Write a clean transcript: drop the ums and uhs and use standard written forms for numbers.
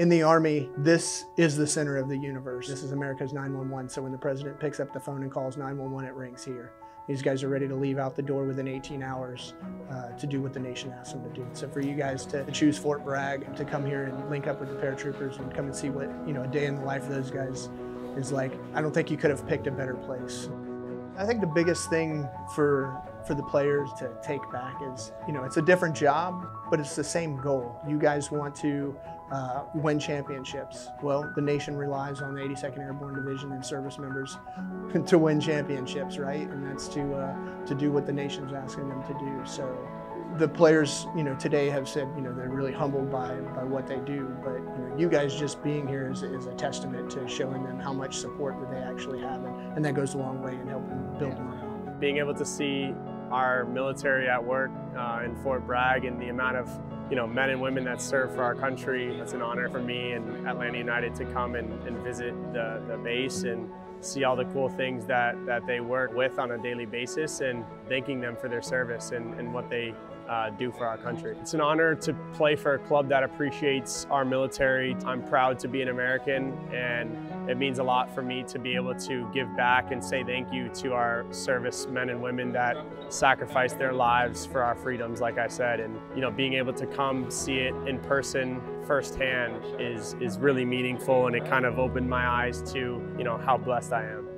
In the Army, this is the center of the universe. This is America's 911, so when the President picks up the phone and calls 911, it rings here. These guys are ready to leave out the door within 18 hours to do what the nation asks them to do. So for you guys to choose Fort Bragg, to come here and link up with the paratroopers and come and see what, you know, a day in the life of those guys is like, I don't think you could have picked a better place. I think the biggest thing for the players to take back is, you know, it's a different job, but it's the same goal. You guys want to win championships. Well, the nation relies on the 82nd Airborne Division and service members to win championships, right? And that's to do what the nation's asking them to do. So the players, you know, today have said, you know, they're really humbled by what they do, but you know, you guys just being here is a testament to showing them how much support that they actually have, and that goes a long way in helping build morale. Being able to see our military at work in Fort Bragg and the amount of, you know, men and women that serve for our country, it's an honor for me and Atlanta United to come and visit the base and see all the cool things that they work with on a daily basis, and thanking them for their service and what they do for our country. It's an honor to play for a club that appreciates our military. I'm proud to be an American, and it means a lot for me to be able to give back and say thank you to our service men and women that sacrificed their lives for our freedoms, like I said. And you know, being able to come see it in person firsthand is really meaningful, and it kind of opened my eyes to, you know, how blessed I am.